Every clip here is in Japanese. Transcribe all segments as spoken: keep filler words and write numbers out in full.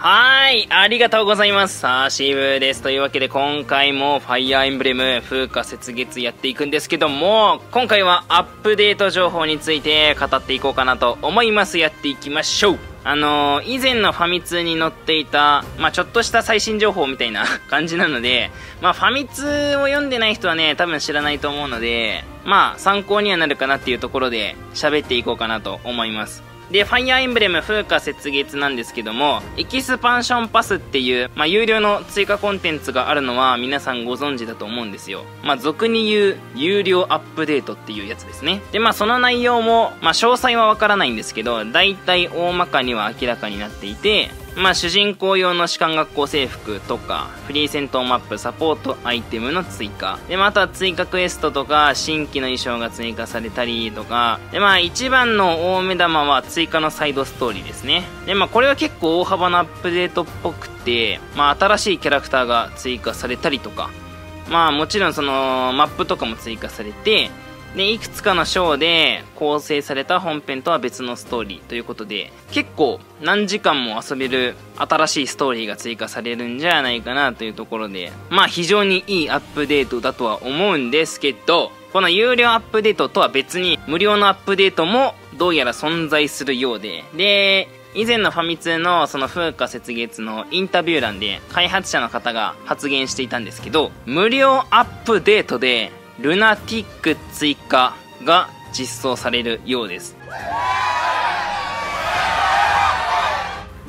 はい、ありがとうございます。さあ、シブです。というわけで、今回もファイアーエンブレム、風花雪月やっていくんですけども、今回はアップデート情報について語っていこうかなと思います。やっていきましょう。あのー、以前のファミ通に載っていた、まあ、ちょっとした最新情報みたいな感じなので、まあ、ファミ通を読んでない人はね、多分知らないと思うので、まあ、参考にはなるかなっていうところで喋っていこうかなと思います。で、ファイアーエンブレム風花雪月なんですけども、エキスパンションパスっていう、まあ、有料の追加コンテンツがあるのは皆さんご存知だと思うんですよ。まあ、俗に言う、有料アップデートっていうやつですね。で、まあ、その内容も、まあ、詳細はわからないんですけど、大体大まかには明らかになっていて、まあ、主人公用の士官学校制服とか、フリー戦闘マップ、サポートアイテムの追加。で、まあ、あとは追加クエストとか、新規の衣装が追加されたりとか。で、まあ、一番の大目玉は追加のサイドストーリーですね。で、まあ、これは結構大幅なアップデートっぽくて、まあ、新しいキャラクターが追加されたりとか。まあ、もちろんその、マップとかも追加されて、で、いくつかの章で構成された本編とは別のストーリーということで、結構何時間も遊べる新しいストーリーが追加されるんじゃないかなというところで、まあ非常にいいアップデートだとは思うんですけど、この有料アップデートとは別に無料のアップデートもどうやら存在するようで、で、以前のファミ通のその風花雪月のインタビュー欄で開発者の方が発言していたんですけど、無料アップデートでルナティック追加が実装されるようです。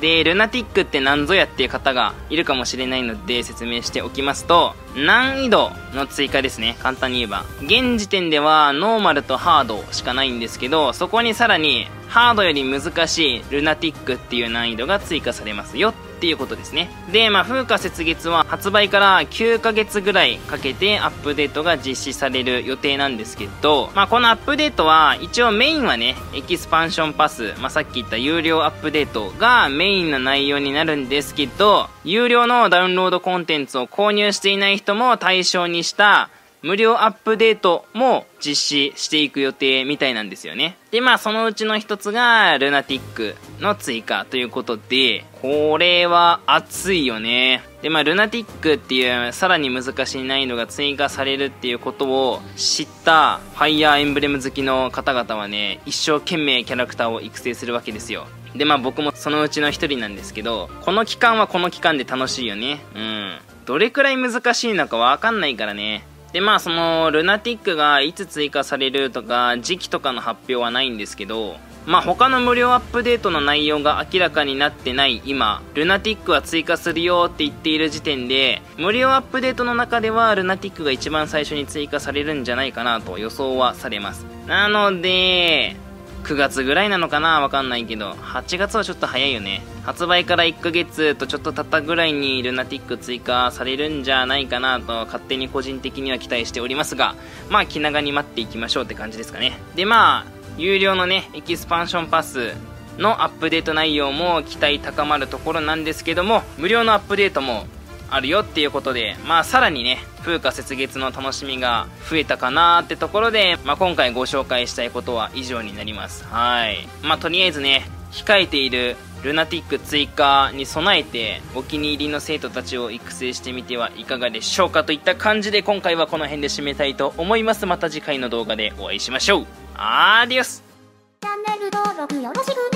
で、ルナティックって何ぞやっていう方がいるかもしれないので説明しておきますと、難易度の追加ですね。簡単に言えば。現時点ではノーマルとハードしかないんですけど、そこにさらにハードより難しいルナティックっていう難易度が追加されますよ。っていうことですね。で、まあ、風花雪月は発売からきゅうかげつぐらいかけてアップデートが実施される予定なんですけど、まあ、このアップデートは一応メインはね、エキスパンションパス、まあ、さっき言った有料アップデートがメインの内容になるんですけど、有料のダウンロードコンテンツを購入していない人も対象にした無料アップデートも実施していく予定みたいなんですよね。で、まあそのうちの一つがルナティックの追加ということで、これは熱いよね。で、まあルナティックっていうさらに難しい難易度が追加されるっていうことを知ったファイアーエンブレム好きの方々はね、一生懸命キャラクターを育成するわけですよ。で、まあ僕もそのうちの一人なんですけど、この期間はこの期間で楽しいよね。うん。どれくらい難しいのかわかんないからね。で、まあそのルナティックがいつ追加されるとか時期とかの発表はないんですけど、まあ他の無料アップデートの内容が明らかになってない今、ルナティックは追加するよって言っている時点で、無料アップデートの中ではルナティックが一番最初に追加されるんじゃないかなと予想はされます。なのでくがつぐらいなのかな、わかんないけど、はちがつはちょっと早いよね。発売からいっかげつとちょっと経ったぐらいにルナティック追加されるんじゃないかなと勝手に個人的には期待しておりますが、まあ気長に待っていきましょうって感じですかね。で、まあ有料のね、エキスパンションパスのアップデート内容も期待高まるところなんですけども、無料のアップデートもあるよっていうことで、まあさらにね、風花雪月の楽しみが増えたかなーってところで、まあ今回ご紹介したいことは以上になります。はい。まあとりあえずね、控えているルナティック追加に備えてお気に入りの生徒たちを育成してみてはいかがでしょうかといった感じで、今回はこの辺で締めたいと思います。また次回の動画でお会いしましょう。アディオス。チャンネル登録よろしく。